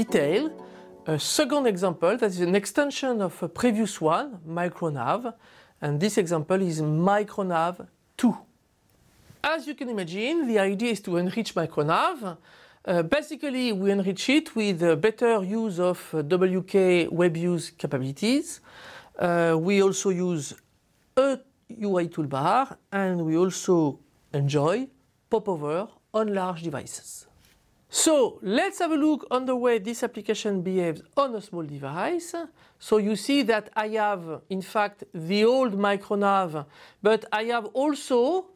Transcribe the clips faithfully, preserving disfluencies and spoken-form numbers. detail. A second example, that is an extension of a previous one, Micronav, and this example is Micronav two. As you can imagine, the idea is to enrich Micronav. Uh, basically, we enrich it with a better use of WKWebView's capabilities. Uh, we also use a U I toolbar, and we also enjoy popover on large devices. So let's have a look on the way this application behaves on a small device. So you see that I have, in fact, the old Micronav, but I have also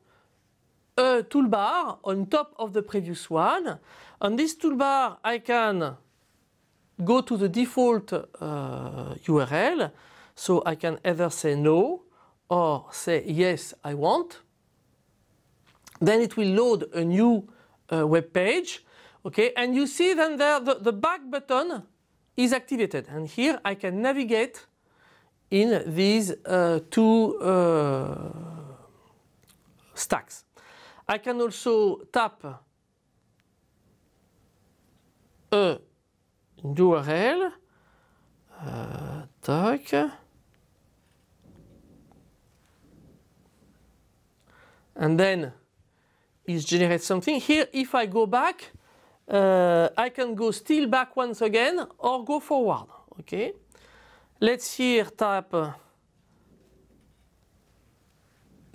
a toolbar on top of the previous one. On this toolbar, I can go to the default uh, U R L. So I can either say no or say yes, I want. Then it will load a new uh, web page. Okay, and you see then there the, the back button is activated, and here I can navigate in these uh, two uh, stacks. I can also tap a U R L, uh, tac, and then it generates something. Here, if I go back, Uh, I can go still back once again or go forward. Okay, let's here type uh,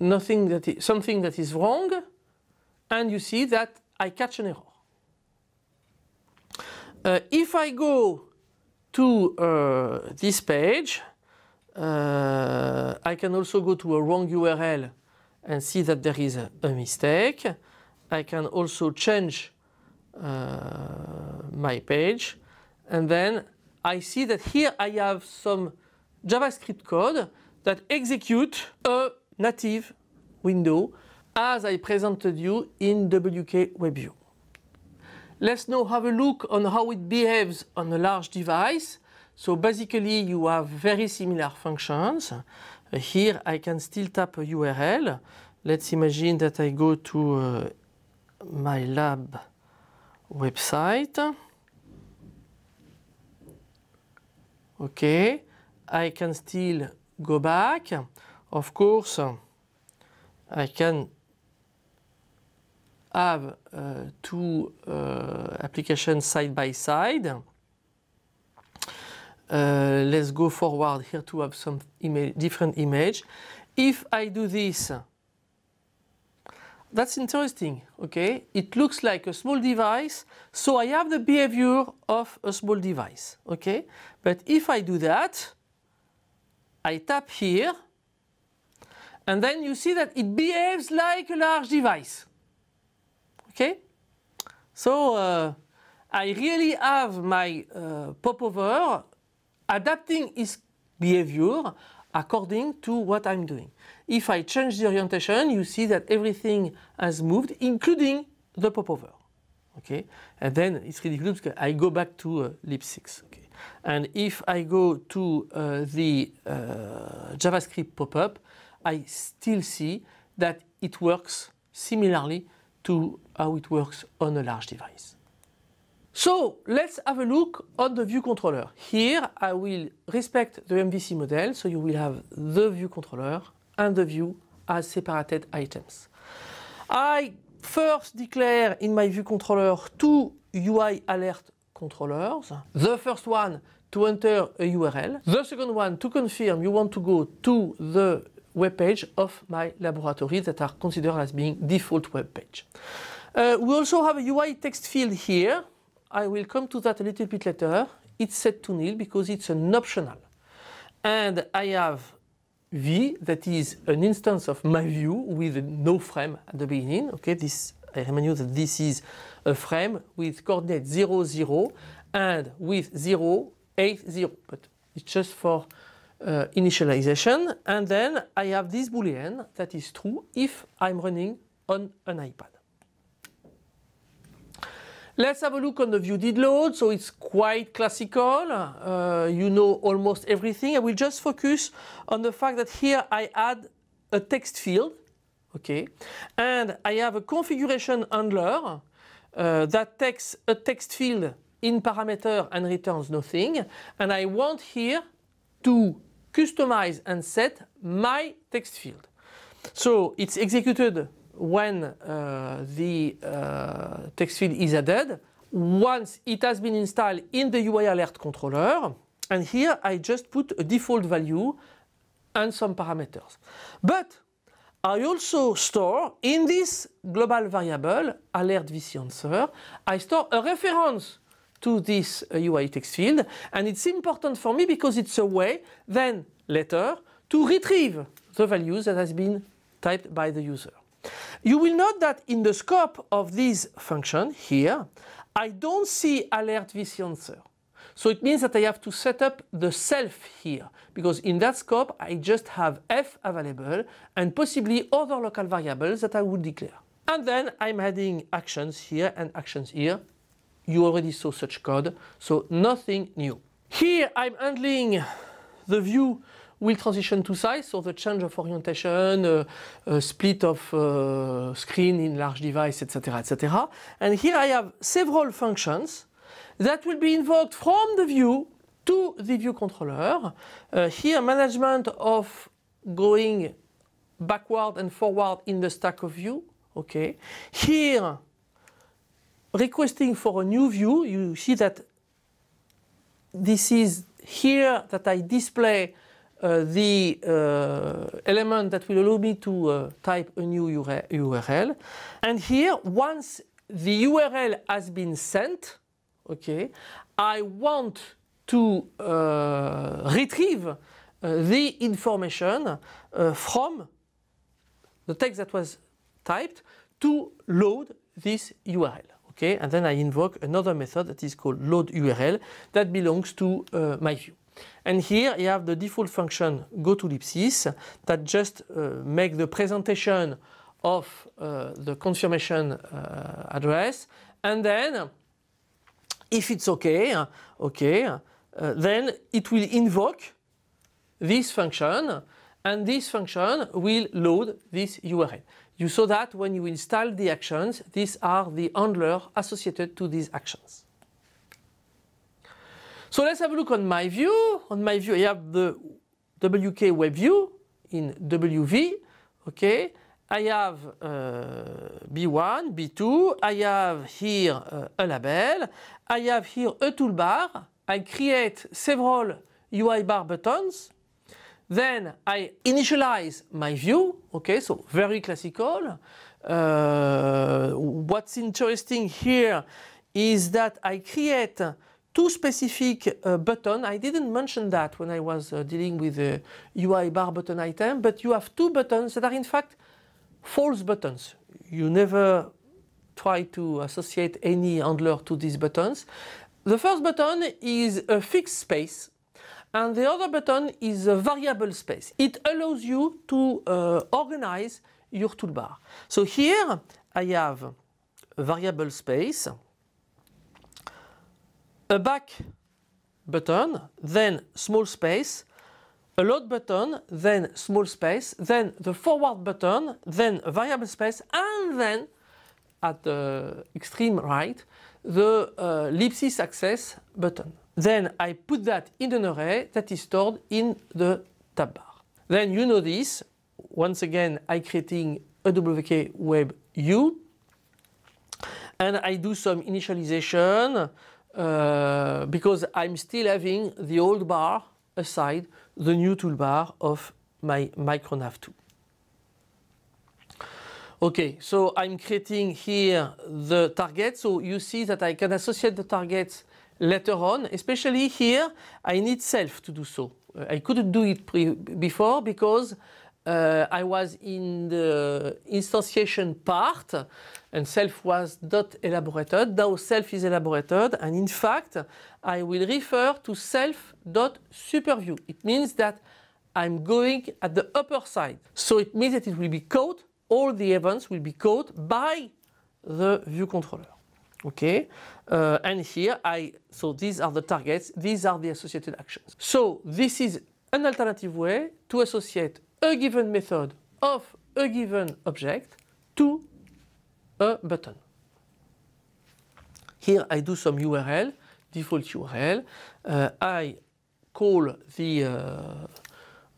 nothing that is, something that is wrong, and you see that I catch an error. Uh, if I go to uh, this page, uh, I can also go to a wrong U R L and see that there is a, a mistake. I can also change Uh, my page, and then I see that here I have some JavaScript code that executes a native window as I presented you in WKWebView. Let's now have a look on how it behaves on a large device. So basically you have very similar functions. Uh, here I can still tap a U R L. Let's imagine that I go to uh, my lab website. Okay, I can still go back. Of course, I can have uh, two uh, applications side by side. Uh, let's go forward here to have some ima- different image. If I do this, that's interesting, okay? It looks like a small device, so I have the behavior of a small device, okay? But if I do that, I tap here, and then you see that it behaves like a large device, okay? So uh, I really have my uh, popover adapting its behavior according to what I'm doing. If I change the orientation, you see that everything has moved, including the popover. Okay, and then it's ridiculous because I go back to uh, lib six. Okay, and if I go to uh, the uh, JavaScript pop-up, I still see that it works similarly to how it works on a large device. So let's have a look on the view controller. Here I will respect the M V C model, so you will have the view controller and the view as separated items. I first declare in my view controller two U I alert controllers. The first one to enter a U R L, the second one to confirm you want to go to the web page of my laboratory that are considered as being default web page. Uh, we also have a U I text field here. I will come to that a little bit later. It's set to nil because it's an optional. And I have V, that is an instance of my view with no frame at the beginning. Okay, this, I remind you that this is a frame with coordinate zero, zero and with zero, eight, zero. But it's just for uh, initialization. And then I have this Boolean that is true if I'm running on an iPad. Let's have a look on the view did load. So it's quite classical. Uh, you know almost everything. I will just focus on the fact that here I add a text field, okay, and I have a configuration handler uh, that takes a text field in parameter and returns nothing. And I want here to customize and set my text field. So it's executed when uh, the uh, text field is added, once it has been installed in the U I alert controller, and here I just put a default value and some parameters. But I also store in this global variable alert V C answer, I store a reference to this U I text field, and it's important for me because it's a way then later to retrieve the values that has been typed by the user. You will note that in the scope of this function here, I don't see alert V C answer. So it means that I have to set up the self here, because in that scope I just have f available and possibly other local variables that I would declare. And then I'm adding actions here and actions here. You already saw such code, so nothing new. Here I'm handling the view will transition to size, so the change of orientation, uh, uh, split of uh, screen in large device, et cetera, et cetera. And here I have several functions that will be invoked from the view to the view controller. Uh, here, management of going backward and forward in the stack of view. Okay. Here, requesting for a new view. You see that this is here that I display Uh, the uh, element that will allow me to uh, type a new U R L. And here, once the U R L has been sent, okay, I want to uh, retrieve uh, the information uh, from the text that was typed to load this U R L. Okay, and then I invoke another method that is called load U R L that belongs to uh, my view. And here you have the default function go to ellipsis that just uh, make the presentation of uh, the confirmation uh, address, and then if it's okay, okay, uh, then it will invoke this function, and this function will load this U R L. You saw that when you install the actions, these are the handlers associated to these actions. So let's have a look on my view. On my view, I have the W K Web View in W V. Okay, I have uh, B one, B two. I have here uh, a label. I have here a toolbar. I create several U I bar buttons. Then I initialize my view. Okay, so very classical. Uh, what's interesting here is that I create two specific uh, buttons. I didn't mention that when I was uh, dealing with the U I bar button item, but you have two buttons that are in fact false buttons. You never try to associate any handler to these buttons. The first button is a fixed space, and the other button is a variable space. It allows you to uh, organize your toolbar. So here I have a variable space, a back button, then small space, a load button, then small space, then the forward button, then a variable space, and then at the extreme right, the uh, ellipsis access button. Then I put that in an array that is stored in the tab bar. Then you know this. Once again, I creating a W K Web U, and I do some initialization. Uh, because I'm still having the old bar aside the new toolbar of my Micronav two. Okay, so I'm creating here the target, so you see that I can associate the targets later on, especially here I need self to do so. Uh, I couldn't do it pre before because uh, I was in the instantiation part, and self was not elaborated. Now self is elaborated, and in fact I will refer to self dot superview. It means that I'm going at the upper side. So it means that it will be caught, all the events will be caught by the view controller. Okay, uh, and here I, so these are the targets, these are the associated actions. So this is an alternative way to associate a given method of a given object to a button. Here I do some U R L default U R L. Uh, I call the uh,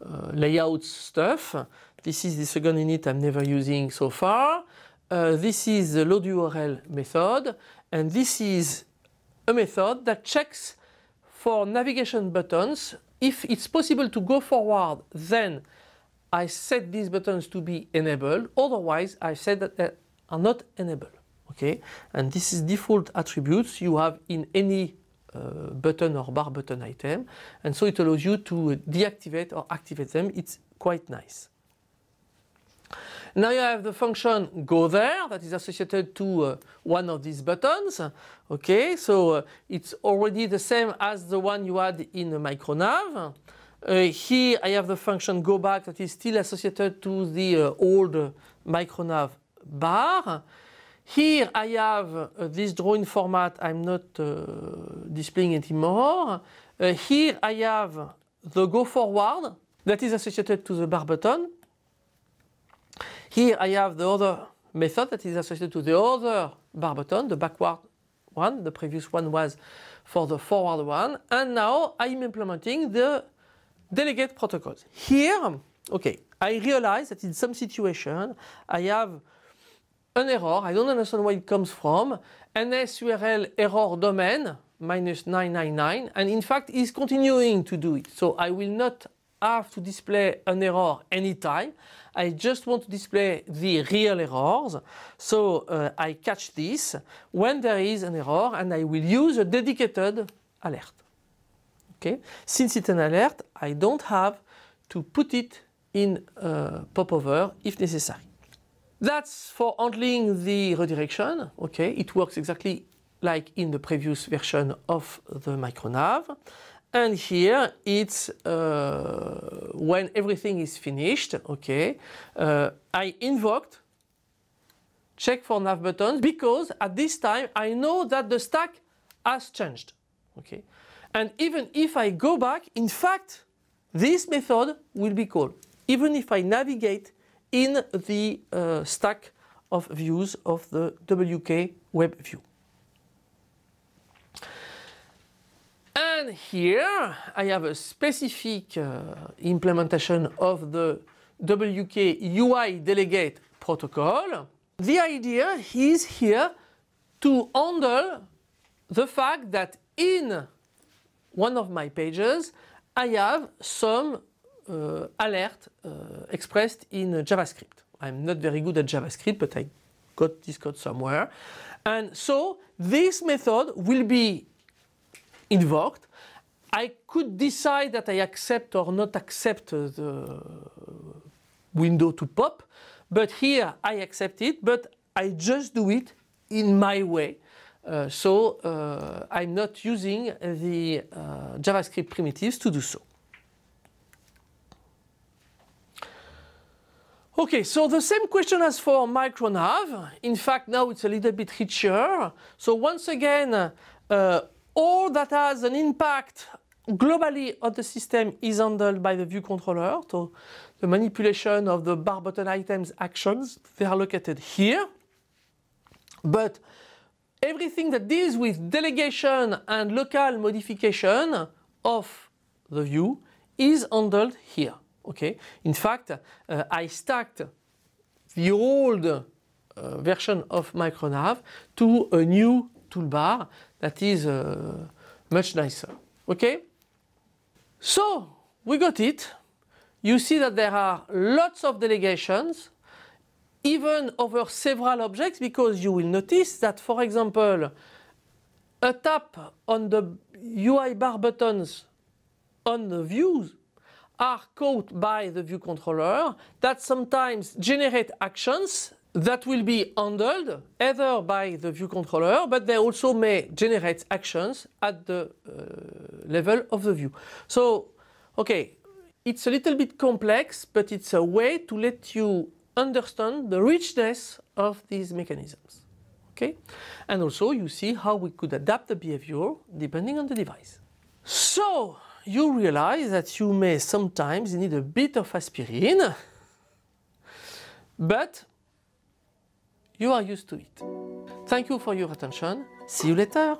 uh, layout stuff. This is the second init I'm never using so far. Uh, this is the load U R L method, and this is a method that checks for navigation buttons. If it's possible to go forward, then I set these buttons to be enabled. Otherwise, I set that they are not enabled. Okay, and this is default attributes you have in any uh, button or bar button item, and so it allows you to deactivate or activate them. It's quite nice. Now you have the function go there that is associated to uh, one of these buttons. Okay, so uh, it's already the same as the one you had in Micronav. Uh, here I have the function go back that is still associated to the uh, old uh, Micronav bar. Here I have uh, this drawing format. I'm not uh, displaying it anymore. Uh, here I have the go forward that is associated to the bar button. Here I have the other method that is associated to the other bar button, the backward one. The previous one was for the forward one. And now I'm implementing the delegate protocols. Here, okay, I realize that in some situation I have an error. I don't understand where it comes from. N S U R L error domain minus nine nine nine, and in fact is continuing to do it. So I will not have to display an error anytime. I just want to display the real errors. So uh, I catch this when there is an error, and I will use a dedicated alert. Okay. Since it's an alert, I don't have to put it in uh, popover if necessary. That's for handling the redirection. Okay, it works exactly like in the previous version of the Micronav. And here it's uh, when everything is finished, okay, uh, I invoked check for nav buttons because at this time I know that the stack has changed, okay. And even if I go back, in fact, this method will be called, even if I navigate in the uh, stack of views of the W K Web View. And here I have a specific uh, implementation of the W K U I Delegate protocol. The idea is here to handle the fact that in one of my pages I have some uh, alert uh, expressed in JavaScript. I'm not very good at JavaScript, but I got this code somewhere. And so this method will be invoked. I could decide that I accept or not accept the window to pop, but here I accept it, but I just do it in my way. Uh, so uh, I'm not using the uh, JavaScript primitives to do so. Okay, so the same question as for Micronav. In fact, now it's a little bit richer. So once again, uh, all that has an impact globally on the system is handled by the view controller. So the manipulation of the bar button items actions, they are located here. But everything that deals with delegation and local modification of the view is handled here. Okay. In fact, uh, I stacked the old uh, version of Micronav to a new toolbar that is uh, much nicer. Okay. So we got it. You see that there are lots of delegations, even over several objects, because you will notice that, for example, a tap on the U I bar buttons on the views are caught by the view controller that sometimes generate actions that will be handled either by the view controller, but they also may generate actions at the uh, level of the view. So, okay, it's a little bit complex, but it's a way to let you understand the richness of these mechanisms. Okay? And also you see how we could adapt the behavior depending on the device. So you realize that you may sometimes need a bit of aspirin, but you are used to it. Thank you for your attention. See you later.